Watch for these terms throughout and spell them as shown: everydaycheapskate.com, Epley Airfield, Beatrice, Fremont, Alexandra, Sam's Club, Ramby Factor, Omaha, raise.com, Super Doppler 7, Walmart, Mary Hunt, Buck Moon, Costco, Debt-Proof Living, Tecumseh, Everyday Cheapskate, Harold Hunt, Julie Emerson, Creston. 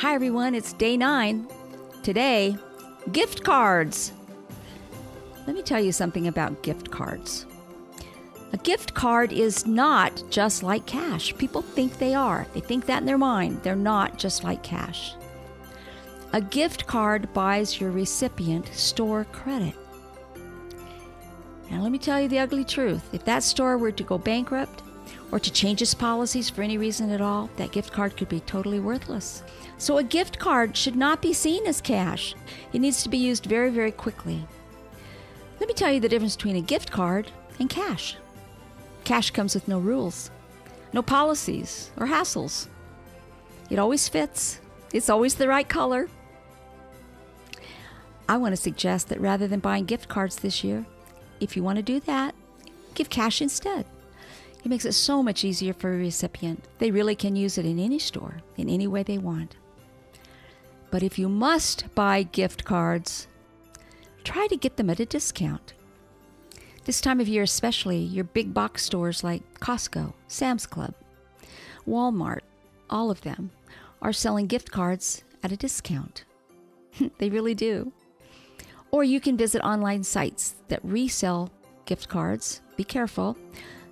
Hi everyone, it's day 9. Today, gift cards. Let me tell you something about gift cards. A gift card is not just like cash. People think they are. They think that in their mind. They're not just like cash. A gift card buys your recipient store credit. Now let me tell you the ugly truth. If that store were to go bankrupt or to change its policies for any reason at all, that gift card could be totally worthless. So a gift card should not be seen as cash. It needs to be used very, very quickly. Let me tell you the difference between a gift card and cash. Cash comes with no rules, no policies or hassles. It always fits. It's always the right color. I want to suggest that rather than buying gift cards this year, if you want to do that, give cash instead. It makes it so much easier for a recipient. They really can use it in any store, in any way they want. But if you must buy gift cards, try to get them at a discount. This time of year especially, your big box stores like Costco, Sam's Club, Walmart, all of them are selling gift cards at a discount. They really do. Or you can visit online sites that resell gift cards. Be careful.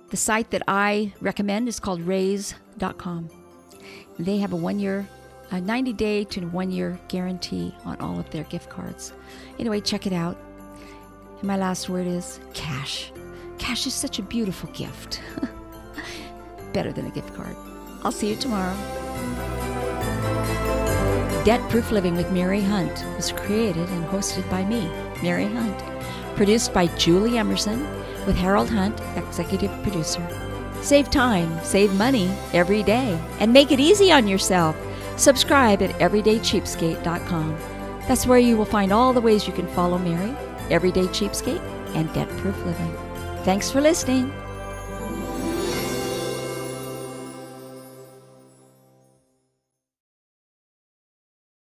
The site that I recommend is called raise.com. They have a 90-day to 1-year guarantee on all of their gift cards. Anyway, check it out. And my last word is cash. Cash is such a beautiful gift. Better than a gift card. I'll see you tomorrow. Debt-Proof Living with Mary Hunt was created and hosted by me, Mary Hunt. Produced by Julie Emerson with Harold Hunt, executive producer. Save time, save money every day, and make it easy on yourself. Subscribe at everydaycheapskate.com. That's where you will find all the ways you can follow Mary, Everyday Cheapskate, and Debt-Proof Living. Thanks for listening.